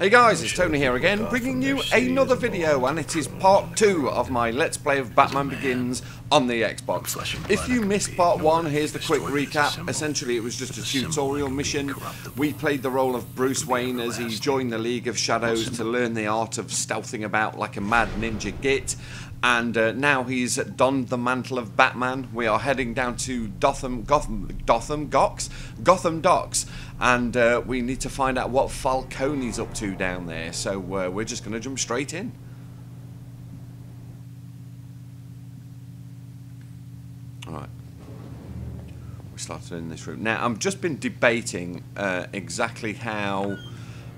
Hey guys, it's Tony here again, bringing you another video, and it is part 2 of my Let's Play of Batman Begins on the Xbox. If you missed part 1, here's the quick recap. Essentially, it was just a tutorial mission. We played the role of Bruce Wayne as he joined the League of Shadows to learn the art of stealthing about like a mad ninja git. And now he's donned the mantle of Batman. We are heading down to Gotham Docks, and we need to find out what Falcone's up to down there. So we're just going to jump straight in. All right, we started in this room. Now I've just been debating exactly how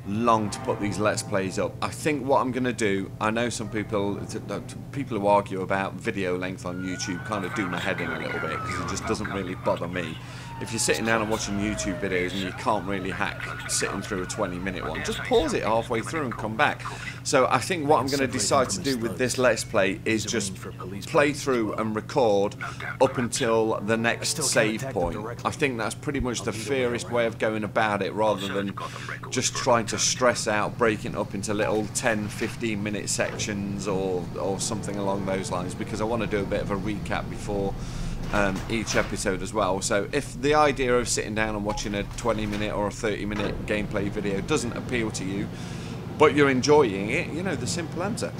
long to put these Let's Plays up. I think what I'm going to do, I know some people who argue about video length on YouTube kind of do my head in a little bit, because it just doesn't really bother me. If you're sitting down and watching YouTube videos and you can't really hack sitting through a 20-minute one, just pause it halfway through and come back. So I think what I'm going to decide to do with this Let's Play is just play through and record up until the next save point. I think that's pretty much the fairest way of going about it, rather than just trying to stress out breaking it up into little 10-15 minute sections or something along those lines, because I want to do a bit of a recap before each episode as well. So if the idea of sitting down and watching a 20-minute or a 30-minute gameplay video doesn't appeal to you, but you're enjoying it, you know the simple answer: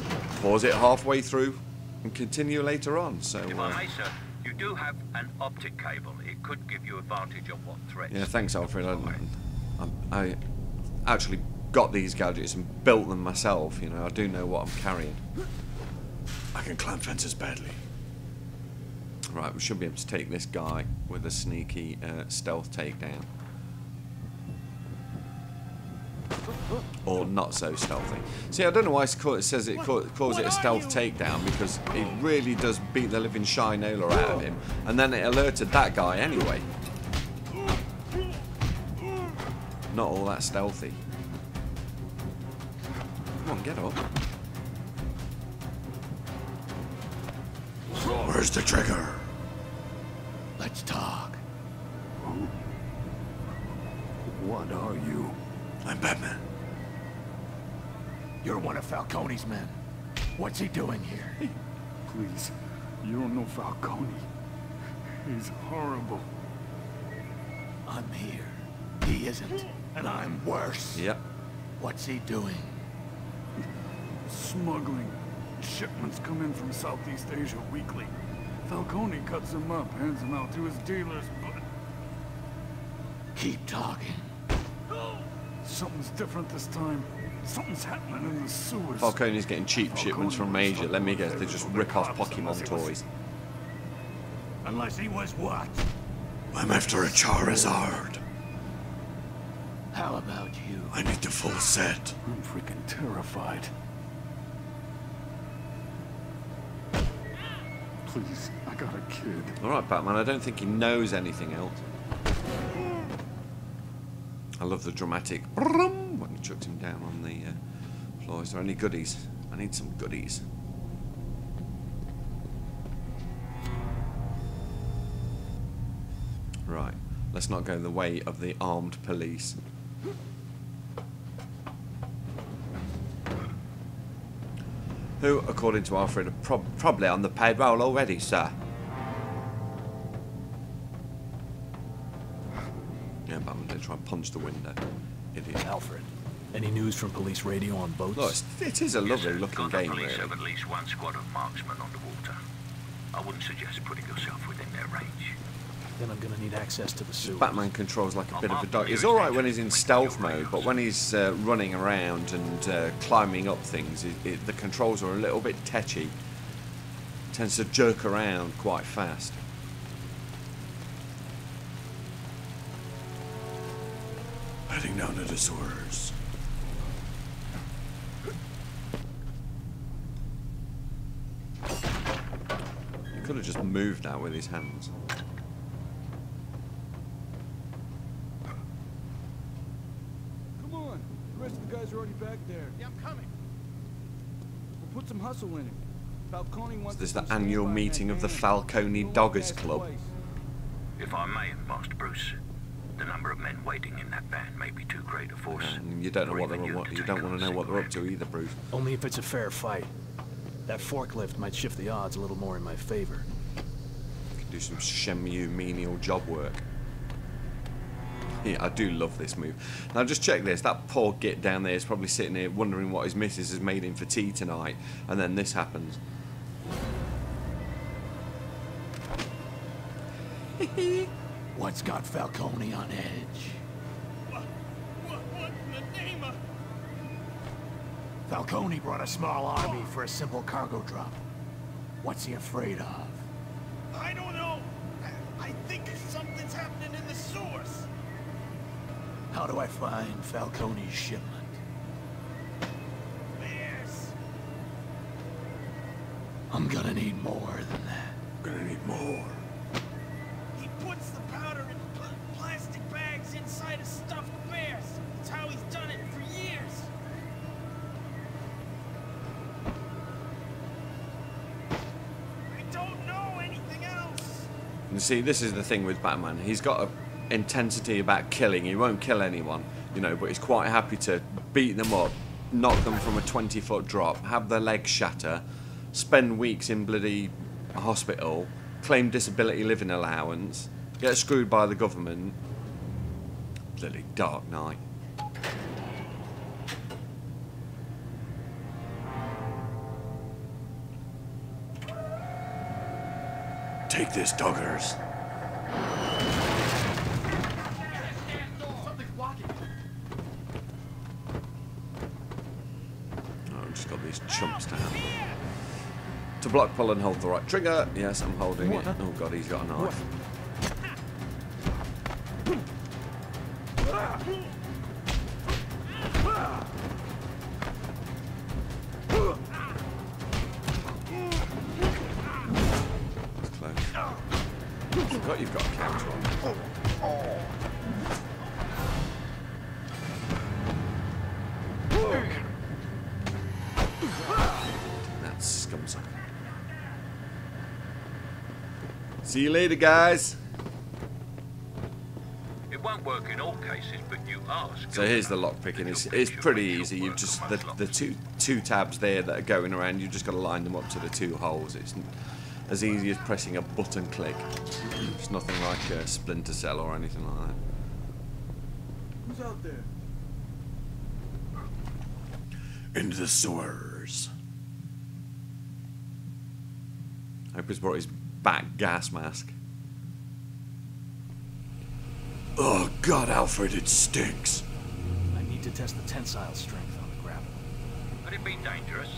pause it halfway through and continue later on. So if I may, sir, you do have an optic cable. It could give you advantage on what threats. Yeah, thanks Alfred. I actually got these gadgets and built them myself, you know. I do know what I'm carrying. I can climb fences badly. Right, we should be able to take this guy with a sneaky stealth takedown. Or not so stealthy. See, I don't know why it says it calls it a stealth takedown, because it really does beat the living shinola out of him. And then it alerted that guy anyway. Not all that stealthy. Come on, get up. Where's the trigger? Let's talk. What are you? I'm Batman. You're one of Falcone's men. What's he doing here? Hey, please. You don't know Falcone. He's horrible. I'm here. He isn't. And I'm worse. Yep. What's he doing? Smuggling. Shipments come in from Southeast Asia weekly. Falcone cuts them up, hands them out to his dealers, but... Keep talking. Something's different this time. Something's happening in the sewers. Falcone's getting cheap shipments from Asia. Let me guess, they just rip off Pokemon toys. Unless he was what? I'm after a Charizard. How about you? I need the full set. I'm freaking terrified. Please, I got a kid. Alright, Batman, I don't think he knows anything else. I love the dramatic brum when he chucked him down on the floor. Is there any goodies? I need some goodies. Right, let's not go the way of the armed police. Who, according to Alfred, are probably on the payroll already, sir. Yeah, Batman did try and punch the window. Idiot. Alfred, any news from police radio on boats? Look, it is a lovely-looking game, really. Police have at least one squad of marksmen on the water. I wouldn't suggest putting yourself within their range. Then I'm going to need access to the sewers. Batman controls like a bit of a dog. He's alright when he's in stealth mode, but when he's running around and climbing up things, the controls are a little bit tetchy. Tends to jerk around quite fast. Heading down to the sewers. He could have just moved out with his hands. Already back there. Yeah, I'm coming. We'll put some hustle in it. Falcone wants. Is this the annual meeting of the Falcone Doggers Club? If I may, Master Bruce, The number of men waiting in that van may be too great a force. And you don't know what they're what you don't want to know what they're up to either, Bruce. Only if it's a fair fight. That forklift might shift the odds a little more in my favor. You can do some shemu menial job work. Yeah, I do love this move. Now just check this. That poor git down there is probably sitting here wondering what his missus has made him for tea tonight, and then this happens. What's got Falcone on edge? What in the name of... Falcone brought a small army for a simple cargo drop. What's he afraid of? I don't know. I think something's happening in the source. How do I find Falcone's shipment? Yes. I'm gonna need more than that. I'm gonna need more. He puts the powder in plastic bags inside of stuffed bears. That's how he's done it for years. I don't know anything else. You see, this is the thing with Batman. He's got a intensity about killing. He won't kill anyone, you know, but he's quite happy to beat them up, knock them from a 20-foot drop, have their legs shatter, spend weeks in bloody hospital, claim disability living allowance, get screwed by the government. Bloody Dark Knight. Take this, doggers. Chumps down. To block, pull and hold the right trigger. Yes, I'm holding it. Oh god, he's got a knife. That's close. I forgot you've got a counter on. See you later, guys. It won't work in all cases, but you ask. So here's the lock picking. It's pretty easy. You've just the two tabs there that are going around. You've just got to line them up to the two holes. It's as easy as pressing a button click. It's nothing like a Splinter Cell or anything like that. Who's out there? Into the sewers. I hope he's brought his back gas mask. Oh god, Alfred, it stinks. I need to test the tensile strength on the grapple. Could it be dangerous?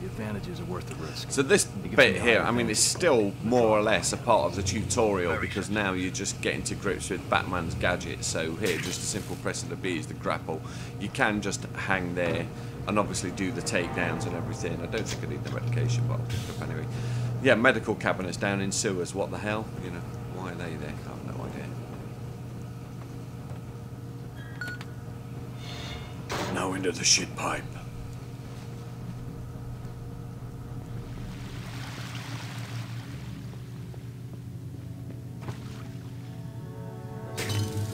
The advantages are worth the risk. So this bit here, I mean, it's still more or less a part of the tutorial, because now you're just getting to grips with Batman's gadgets. So here, just a simple press of the B is the grapple. You can just hang there and obviously do the takedowns and everything. I don't think I need the replication, but I'll pick it up anyway. Yeah, medical cabinets down in sewers, what the hell? You know, why are they there? I have no idea. Now into the shit pipe.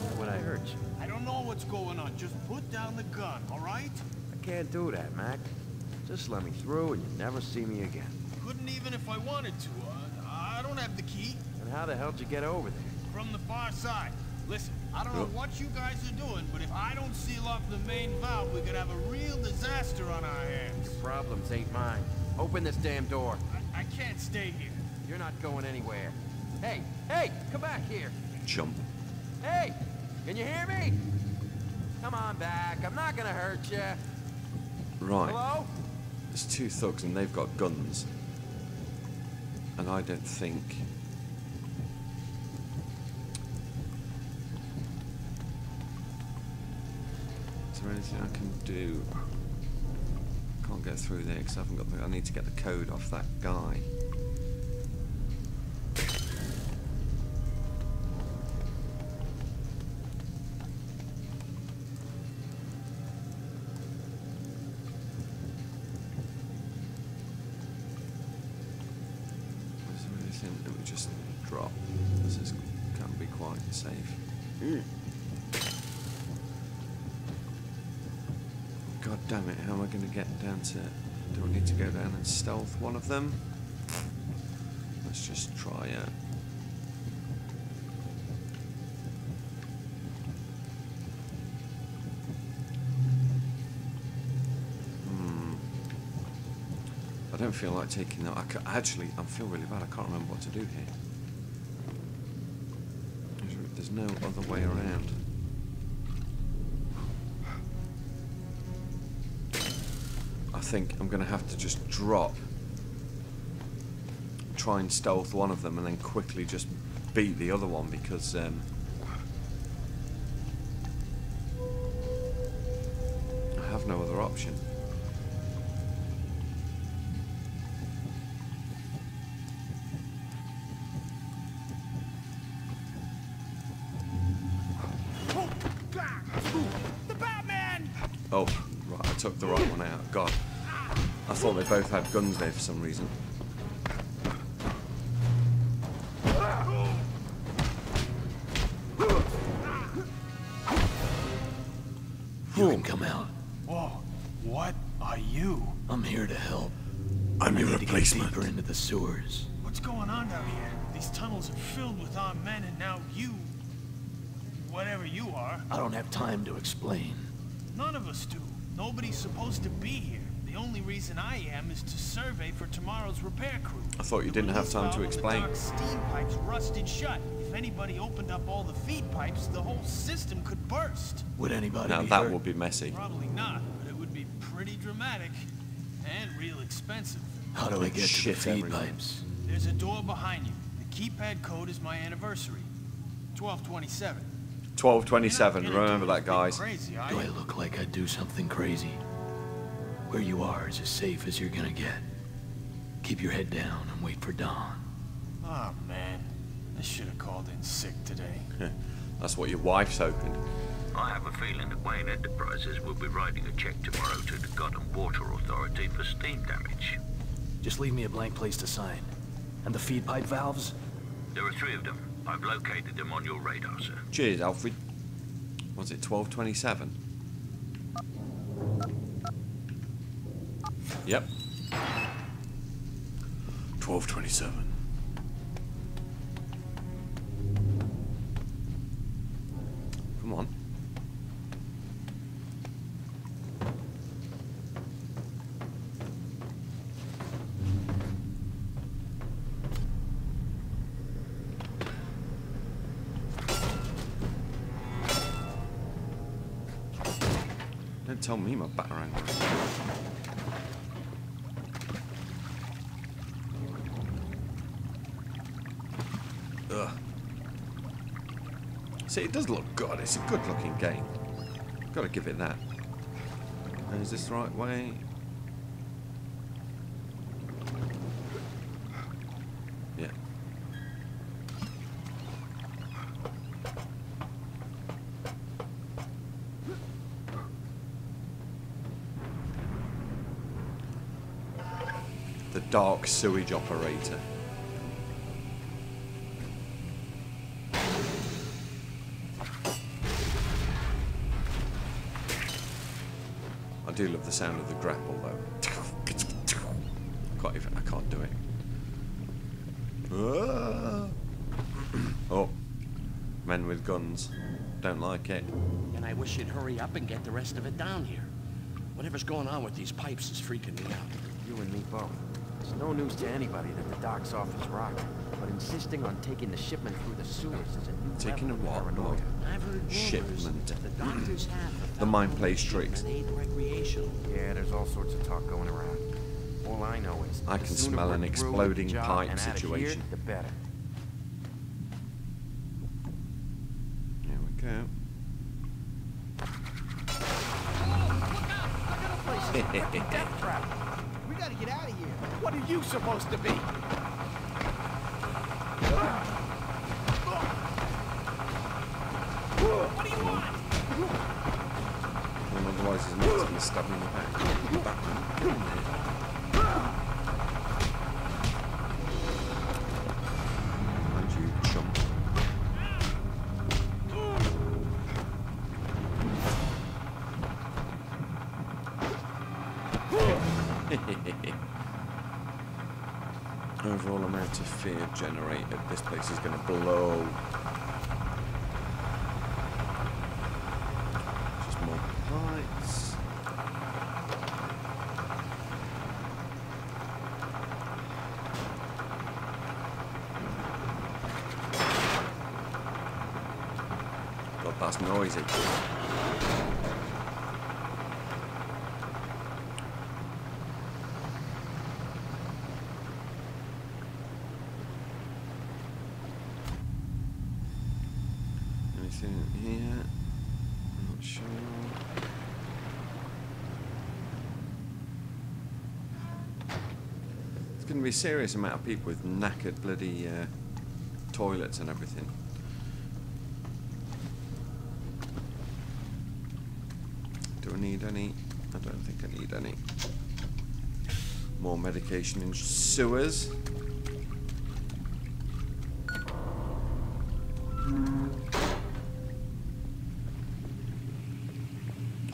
What would I urge? I don't know what's going on. Just put down the gun, all right? I can't do that, Mac. Just let me through and you'll never see me again. Couldn't even if I wanted to. I don't have the key. And how the hell did you get over there? From the far side. Listen, I don't know what you guys are doing, but if I don't seal off the main valve, we could have a real disaster on our hands. Your problems ain't mine. Open this damn door. I can't stay here. You're not going anywhere. Hey, hey, come back here. Jump. Hey, can you hear me? Come on back. I'm not gonna hurt you. Right. Hello? There's two thugs and they've got guns. And I don't think... Is there anything I can do? Can't get through there because I haven't got the... I need to get the code off that guy. Let me just drop. This is, can be quite safe. God damn it, how am I going to get down to... Do I need to go down and stealth one of them? Let's just try it. I don't feel like taking them. Actually, I feel really bad. I can't remember what to do here. There's no other way around. I think I'm going to have to just drop. Try and stealth one of them and then quickly just beat the other one because... I have no other option. Oh, right, I took the right one out. God. I thought they both had guns there for some reason. You can come out. Whoa, what are you? I'm here to help. I'm your replacement. Deeper into the sewers. What's going on down here? These tunnels are filled with armed men and now you... Whatever you are. I don't have time to explain. None of us do. Nobody's supposed to be here. The only reason I am is to survey for tomorrow's repair crew. I thought you didn't have time to explain. The steam pipes rusted shut. If anybody opened up all the feed pipes, the whole system could burst. Would anybody now be that hurt? Would be messy. Probably not, but it would be pretty dramatic and real expensive. How do I get to the feed pipes? There's a door behind you. The keypad code is my anniversary. 1227. 1227, remember that, guys. Crazy, do I look like I do something crazy? Where you are is as safe as you're gonna get. Keep your head down and wait for dawn. Oh man, I should have called in sick today. That's what your wife's hoping. I have a feeling that Wayne Enterprises will be writing a check tomorrow to the Gotham Water Authority for steam damage. Just leave me a blank place to sign. And the feed pipe valves? There are 3 of them. I've located them on your radar, sir. Cheers, Alfred. Was it 1227? Yep. 1227. Come on. Tell me my Batarang. Ugh. See, it does look good. It's a good-looking game. Gotta give it that. And is this the right way? Yeah. Dark sewage operator. I do love the sound of the grapple though. I can't do it. Oh, men with guns. Don't like it. And I wish you'd hurry up and get the rest of it down here. Whatever's going on with these pipes is freaking me out. You and me both. It's no news to anybody that the docks off his rock, but insisting on taking the shipment through the sewers is a new taking level of paranoia. I've heard shipment. The doctors have the mind plays tricks. Yeah, there's all sorts of talk going around. All I know is I can smell an exploding pipe situation. Here, the better. Here we go. Oh, look out! I got a place. Death trap. Get out of here. What are you supposed to be? What do you want? And otherwise his mate's gonna stab me in the back. And you jump. Overall amount of fear generated. This place is going to blow. Just more lights. God, that's noisy. Be a serious amount of people with knackered bloody toilets and everything. Do I need any? I don't think I need any. More medication in sewers.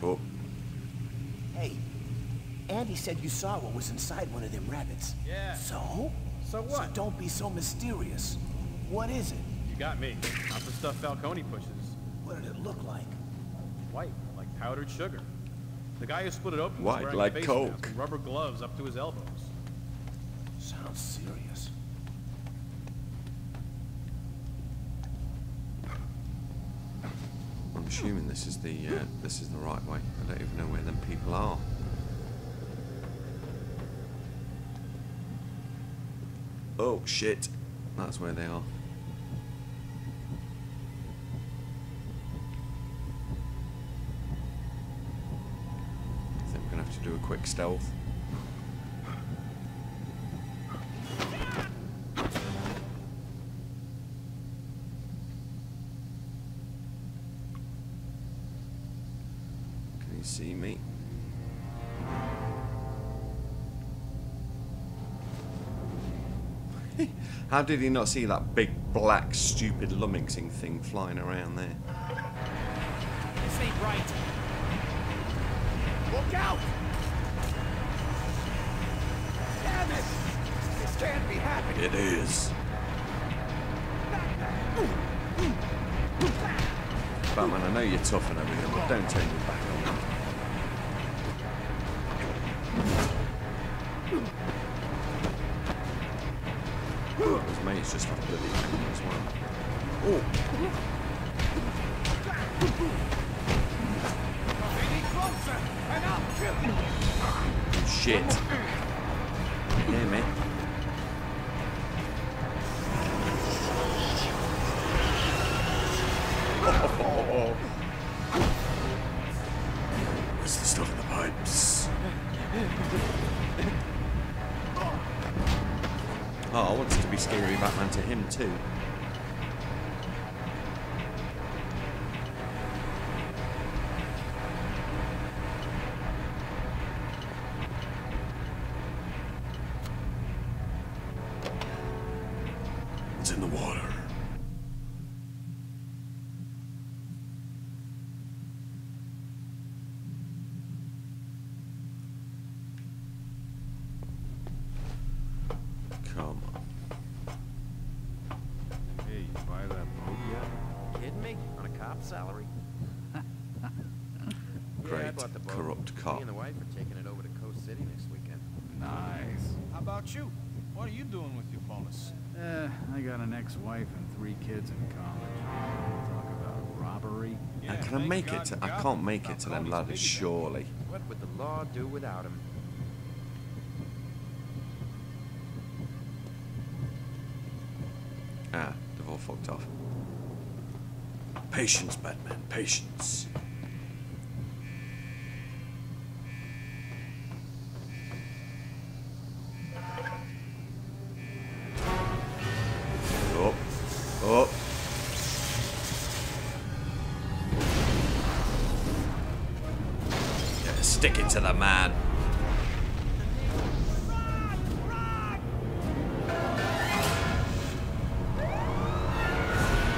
Oh. Hey. Andy said you saw what was inside one of them rabbits. Yeah. So? So what? So don't be so mysterious. What is it? You got me. Not the stuff Falcone pushes. What did it look like? White, like powdered sugar. The guy who split it open was wearing like Coke. Rubber gloves up to his elbows. Sounds serious. I'm assuming this is the right way. I don't even know where them people are. Oh shit, that's where they are. I think we're gonna have to do a quick stealth. Can you see me? How did he not see that big, black, stupid lummoxing thing flying around there? This ain't right. Look out! Damn it! This can't be happening. It is. Batman, I know you're tough and everything, but don't turn your back on that. It's just like bloody thing as well. Oh! Shit! You hear me? Oh. Where's the stuff in the pipes? Oh, I want it to be scary Batman to him too. It's in the water. Wife and 3 kids in college. Talk about robbery. Yeah, and can I make it? I can't make it to them ladders, surely. What would the law do without him? Ah, they've all fucked off. Patience, Batman. Patience. Stick it to the man.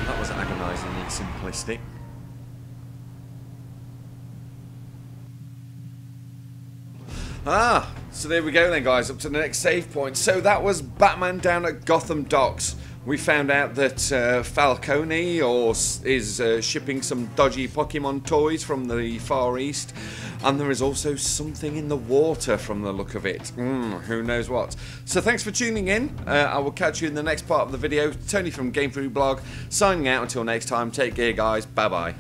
That was agonizingly simplistic. Ah, So there we go then, guys, up to the next save point. So that was Batman down at Gotham Docks. We found out that Falcone is shipping some dodgy Pokemon toys from the Far East, and there is also something in the water from the look of it. Who knows what. So thanks for tuning in. I will catch you in the next part of the video. Tony from gamefreakblog signing out. Until next time, take care, guys. Bye bye.